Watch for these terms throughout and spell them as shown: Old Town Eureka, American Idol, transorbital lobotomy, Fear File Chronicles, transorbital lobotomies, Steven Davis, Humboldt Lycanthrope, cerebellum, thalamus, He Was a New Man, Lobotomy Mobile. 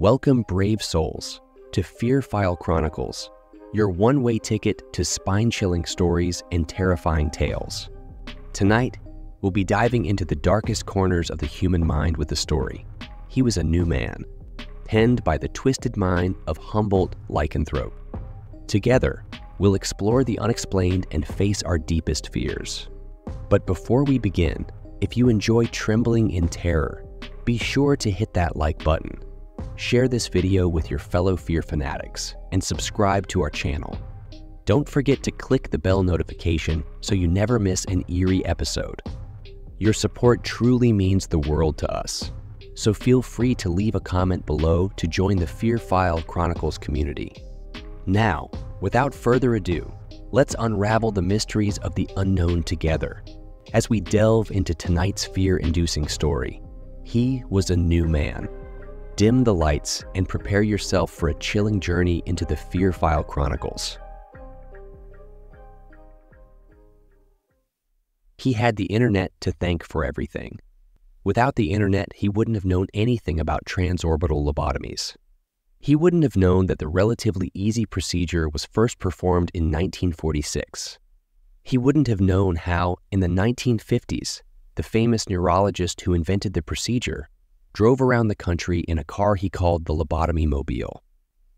Welcome, brave souls, to Fear File Chronicles, your one-way ticket to spine-chilling stories and terrifying tales. Tonight, we'll be diving into the darkest corners of the human mind with the story, He Was a New Man, penned by the twisted mind of Humboldt Lycanthrope. Together, we'll explore the unexplained and face our deepest fears. But before we begin, if you enjoy trembling in terror, be sure to hit that like button, share this video with your fellow fear fanatics, and subscribe to our channel. Don't forget to click the bell notification so you never miss an eerie episode. Your support truly means the world to us, so feel free to leave a comment below to join the Fear File Chronicles community. Now, without further ado, let's unravel the mysteries of the unknown together as we delve into tonight's fear-inducing story, He Was a New Man. Dim the lights and prepare yourself for a chilling journey into the Fear File Chronicles. He had the internet to thank for everything. Without the internet, he wouldn't have known anything about transorbital lobotomies. He wouldn't have known that the relatively easy procedure was first performed in 1946. He wouldn't have known how, in the 1950s, the famous neurologist who invented the procedure drove around the country in a car he called the Lobotomy Mobile,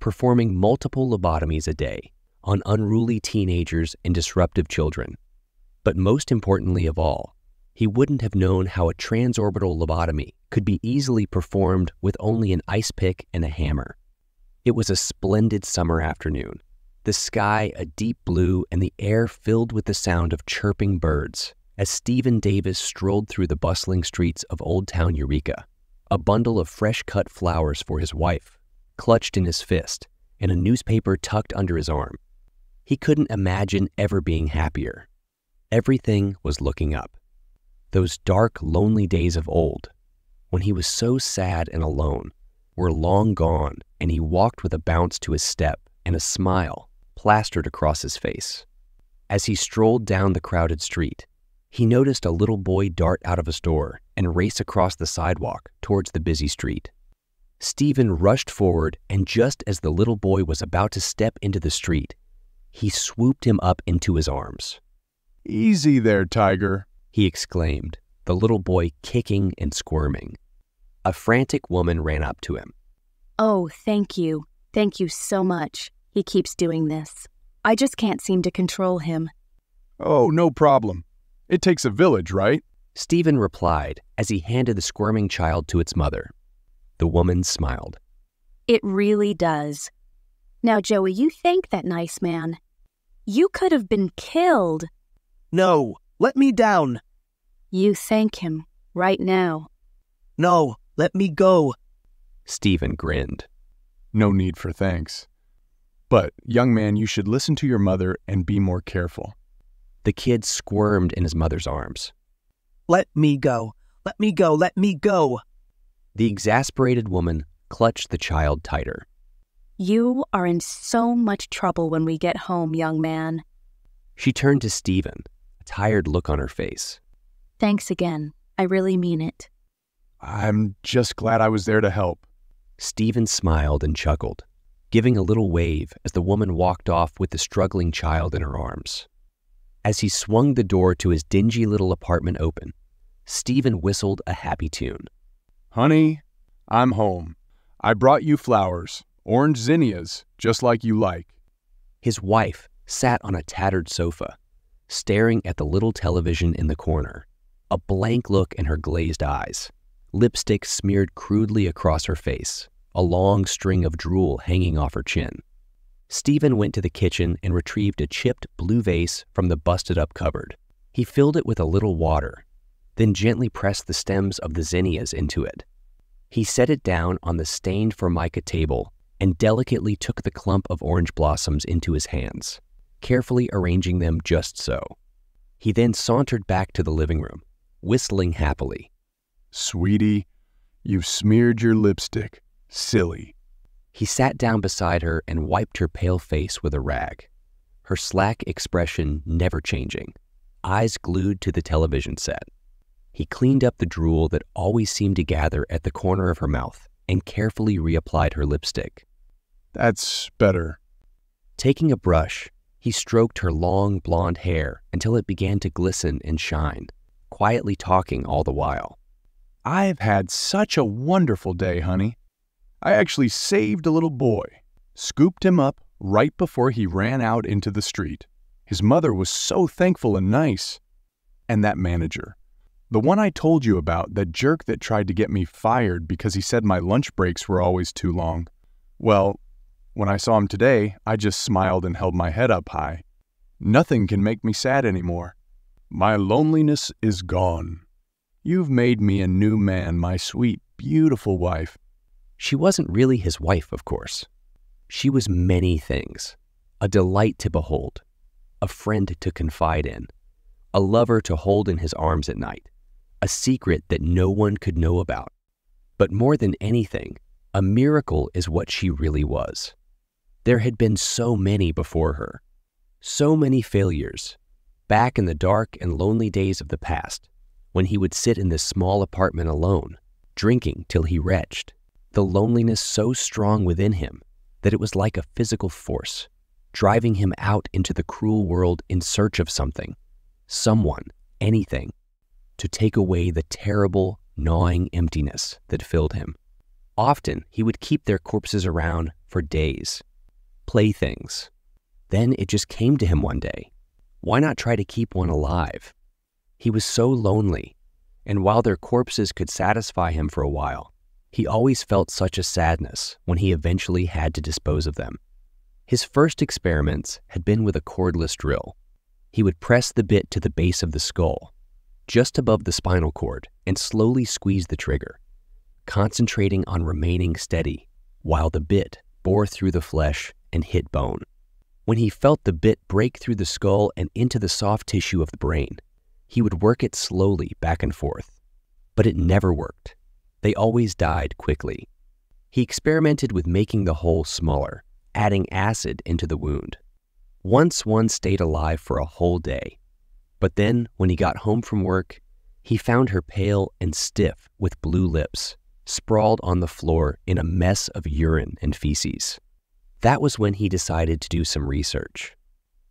performing multiple lobotomies a day on unruly teenagers and disruptive children. But most importantly of all, he wouldn't have known how a transorbital lobotomy could be easily performed with only an ice pick and a hammer. It was a splendid summer afternoon, the sky a deep blue and the air filled with the sound of chirping birds as Steven Davis strolled through the bustling streets of Old Town Eureka, a bundle of fresh-cut flowers for his wife, clutched in his fist, and a newspaper tucked under his arm. He couldn't imagine ever being happier. Everything was looking up. Those dark, lonely days of old, when he was so sad and alone, were long gone, and he walked with a bounce to his step and a smile plastered across his face. As he strolled down the crowded street, he noticed a little boy dart out of a store and race across the sidewalk towards the busy street. Stephen rushed forward, and just as the little boy was about to step into the street, he swooped him up into his arms. "Easy there, Tiger," he exclaimed, the little boy kicking and squirming. A frantic woman ran up to him. "Oh, thank you. Thank you so much. He keeps doing this. I just can't seem to control him." "Oh, no problem. It takes a village, right?" Stephen replied as he handed the squirming child to its mother. The woman smiled. "It really does. Now, Joey, you thank that nice man. You could have been killed." "No, let me down." "You thank him right now." "No, let me go." Stephen grinned. "No need for thanks. But, young man, you should listen to your mother and be more careful." The kid squirmed in his mother's arms. "Let me go! Let me go! Let me go!" The exasperated woman clutched the child tighter. "You are in so much trouble when we get home, young man." She turned to Stephen, a tired look on her face. "Thanks again. I really mean it." "I'm just glad I was there to help." Stephen smiled and chuckled, giving a little wave as the woman walked off with the struggling child in her arms. As he swung the door to his dingy little apartment open, Stephen whistled a happy tune. "Honey, I'm home. I brought you flowers, orange zinnias, just like you like." His wife sat on a tattered sofa, staring at the little television in the corner, a blank look in her glazed eyes, lipstick smeared crudely across her face, a long string of drool hanging off her chin. Stephen went to the kitchen and retrieved a chipped blue vase from the busted-up cupboard. He filled it with a little water, then gently pressed the stems of the zinnias into it. He set it down on the stained formica table and delicately took the clump of orange blossoms into his hands, carefully arranging them just so. He then sauntered back to the living room, whistling happily. "Sweetie, you've smeared your lipstick. Silly." He sat down beside her and wiped her pale face with a rag, her slack expression never changing, eyes glued to the television set. He cleaned up the drool that always seemed to gather at the corner of her mouth and carefully reapplied her lipstick. That's better. Taking a brush, he stroked her long blonde hair until it began to glisten and shine, quietly talking all the while. I've had such a wonderful day, honey. I actually saved a little boy, scooped him up right before he ran out into the street. His mother was so thankful and nice. And that manager, the one I told you about, that jerk that tried to get me fired because he said my lunch breaks were always too long. Well, when I saw him today, I just smiled and held my head up high. Nothing can make me sad anymore. My loneliness is gone. You've made me a new man, my sweet, beautiful wife. She wasn't really his wife, of course. She was many things. A delight to behold, a friend to confide in, a lover to hold in his arms at night, a secret that no one could know about. But more than anything, a miracle is what she really was. There had been so many before her, so many failures, back in the dark and lonely days of the past, when he would sit in this small apartment alone, drinking till he retched, the loneliness so strong within him that it was like a physical force, driving him out into the cruel world in search of something, someone, anything, to take away the terrible, gnawing emptiness that filled him. Often, he would keep their corpses around for days, playthings. Then it just came to him one day, why not try to keep one alive? He was so lonely, and while their corpses could satisfy him for a while, he always felt such a sadness when he eventually had to dispose of them. His first experiments had been with a cordless drill. He would press the bit to the base of the skull, just above the spinal cord, and slowly squeeze the trigger, concentrating on remaining steady while the bit bore through the flesh and hit bone. When he felt the bit break through the skull and into the soft tissue of the brain, he would work it slowly back and forth. But it never worked. They always died quickly. He experimented with making the hole smaller, adding acid into the wound. Once one stayed alive for a whole day, but then when he got home from work, he found her pale and stiff with blue lips, sprawled on the floor in a mess of urine and feces. That was when he decided to do some research.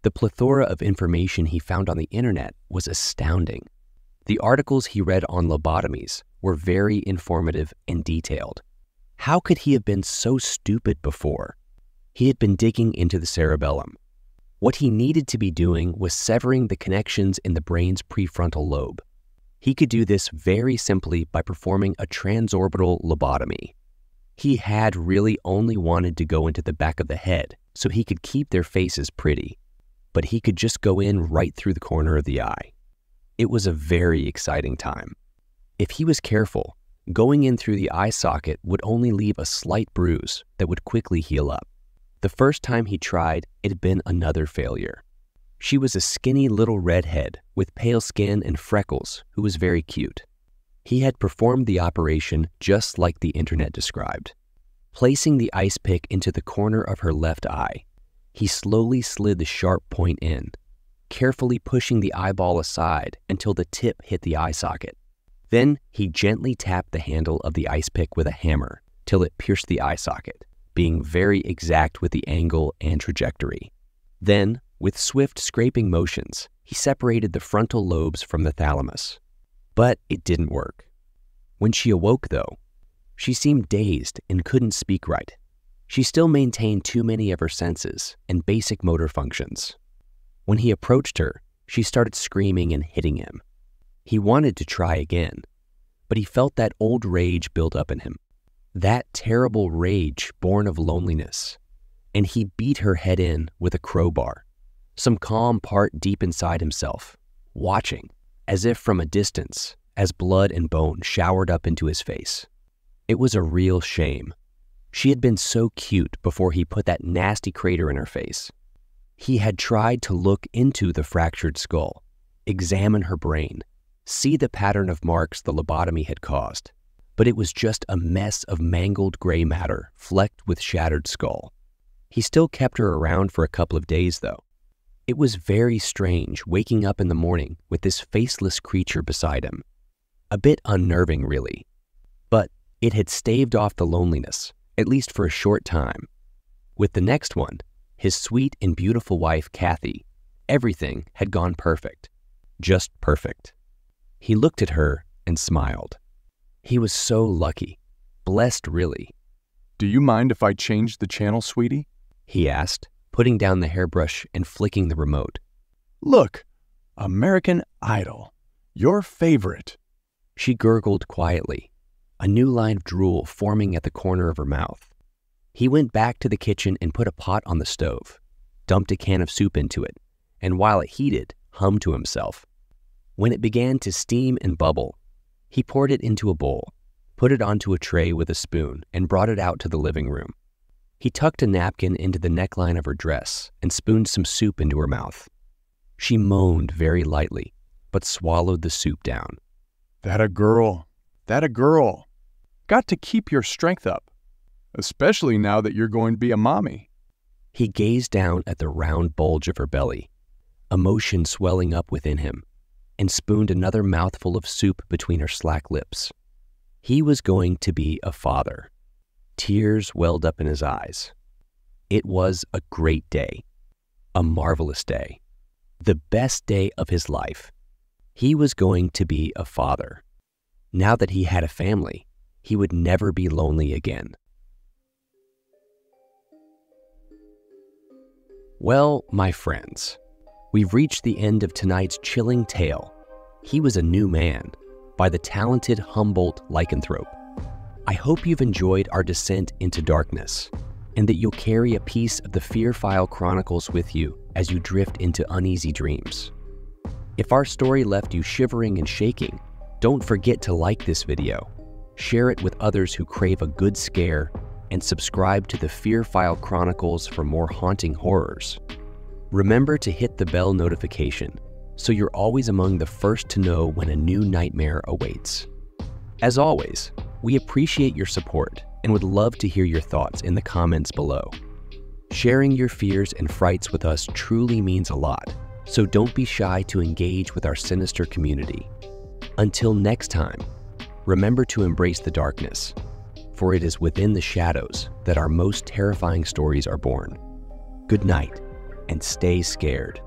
The plethora of information he found on the internet was astounding. The articles he read on lobotomies were very informative and detailed. How could he have been so stupid before? He had been digging into the cerebellum. What he needed to be doing was severing the connections in the brain's prefrontal lobe. He could do this very simply by performing a transorbital lobotomy. He had really only wanted to go into the back of the head so he could keep their faces pretty, but he could just go in right through the corner of the eye. It was a very exciting time. If he was careful, going in through the eye socket would only leave a slight bruise that would quickly heal up. The first time he tried, it had been another failure. She was a skinny little redhead with pale skin and freckles who was very cute. He had performed the operation just like the internet described. Placing the ice pick into the corner of her left eye, he slowly slid the sharp point in, carefully pushing the eyeball aside until the tip hit the eye socket. Then he gently tapped the handle of the ice pick with a hammer till it pierced the eye socket, being very exact with the angle and trajectory. Then, with swift scraping motions, he separated the frontal lobes from the thalamus. But it didn't work. When she awoke, though, she seemed dazed and couldn't speak right. She still maintained too many of her senses and basic motor functions. When he approached her, she started screaming and hitting him. He wanted to try again, but he felt that old rage build up in him, that terrible rage born of loneliness, and he beat her head in with a crowbar, some calm part deep inside himself, watching, as if from a distance, as blood and bone showered up into his face. It was a real shame. She had been so cute before he put that nasty crater in her face. He had tried to look into the fractured skull, examine her brain, see the pattern of marks the lobotomy had caused, but it was just a mess of mangled gray matter flecked with shattered skull. He still kept her around for a couple of days, though. It was very strange waking up in the morning with this faceless creature beside him. A bit unnerving, really. But It had staved off the loneliness, at least for a short time. With the next one, his sweet and beautiful wife, Kathy, everything had gone perfect. Just perfect. He looked at her and smiled. He was so lucky. Blessed, really. "Do you mind if I change the channel, sweetie?" he asked, putting down the hairbrush and flicking the remote. "Look, American Idol, your favorite." She gurgled quietly, a new line of drool forming at the corner of her mouth. He went back to the kitchen and put a pot on the stove, dumped a can of soup into it, and while it heated, hummed to himself. When it began to steam and bubble, he poured it into a bowl, put it onto a tray with a spoon, and brought it out to the living room. He tucked a napkin into the neckline of her dress and spooned some soup into her mouth. She moaned very lightly, but swallowed the soup down. "That a girl. That a girl. Got to keep your strength up, especially now that you're going to be a mommy." He gazed down at the round bulge of her belly, emotion swelling up within him, and spooned another mouthful of soup between her slack lips. He was going to be a father. Tears welled up in his eyes. It was a great day, a marvelous day, the best day of his life. He was going to be a father. Now that he had a family, he would never be lonely again. Well, my friends, we've reached the end of tonight's chilling tale. He was a New Man by the talented Humboldt Lycanthrope. I hope you've enjoyed our descent into darkness, and that you'll carry a piece of the Fear File Chronicles with you as you drift into uneasy dreams. If our story left you shivering and shaking, don't forget to like this video, share it with others who crave a good scare, and subscribe to the Fear File Chronicles for more haunting horrors. Remember to hit the bell notification, so you're always among the first to know when a new nightmare awaits. As always, we appreciate your support and would love to hear your thoughts in the comments below. Sharing your fears and frights with us truly means a lot, so don't be shy to engage with our sinister community. Until next time, remember to embrace the darkness, for it is within the shadows that our most terrifying stories are born. Good night, and stay scared.